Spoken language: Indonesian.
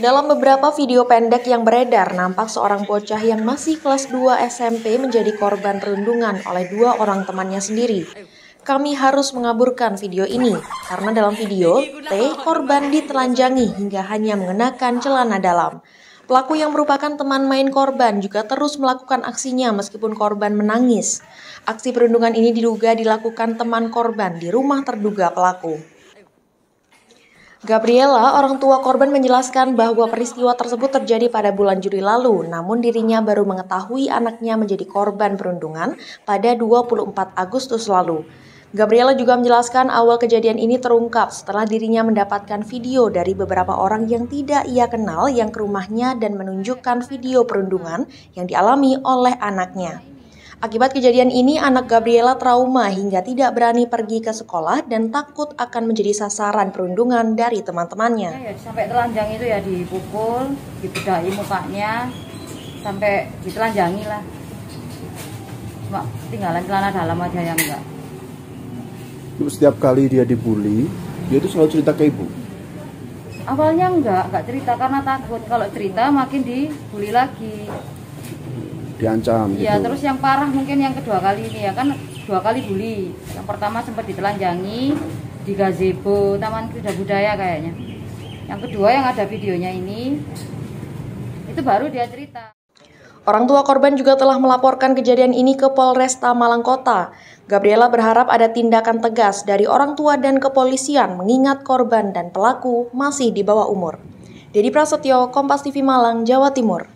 Dalam beberapa video pendek yang beredar, nampak seorang bocah yang masih kelas 2 SMP menjadi korban perundungan oleh dua orang temannya sendiri. Kami harus mengaburkan video ini, karena dalam video, T, korban ditelanjangi hingga hanya mengenakan celana dalam. Pelaku yang merupakan teman main korban juga terus melakukan aksinya meskipun korban menangis. Aksi perundungan ini diduga dilakukan teman korban di rumah terduga pelaku. Gabriela, orang tua korban, menjelaskan bahwa peristiwa tersebut terjadi pada bulan Juli lalu, namun dirinya baru mengetahui anaknya menjadi korban perundungan pada 24 Agustus lalu. Gabriela juga menjelaskan awal kejadian ini terungkap setelah dirinya mendapatkan video dari beberapa orang yang tidak ia kenal yang ke rumahnya dan menunjukkan video perundungan yang dialami oleh anaknya. Akibat kejadian ini, anak Gabriela trauma hingga tidak berani pergi ke sekolah dan takut akan menjadi sasaran perundungan dari teman-temannya. Sampai telanjang itu ya, dipukul, dibedahi mukanya, sampai ditelanjangi lah. Cuma tinggalan celana dalam aja yang enggak. Setiap kali dia dibully, dia itu selalu cerita ke ibu. Awalnya enggak cerita karena takut. Kalau cerita makin dibully lagi. Diancam gitu. Ya, terus yang parah mungkin yang kedua kali ini ya, kan dua kali bully. Yang pertama sempat ditelanjangi di gazebo Taman Krida Budaya kayaknya. Yang kedua yang ada videonya ini, itu baru dia cerita. Orang tua korban juga telah melaporkan kejadian ini ke Polresta Malang Kota. Gabriela berharap ada tindakan tegas dari orang tua dan kepolisian mengingat korban dan pelaku masih di bawah umur. Dedy Prasetyo, Kompas TV Malang, Jawa Timur.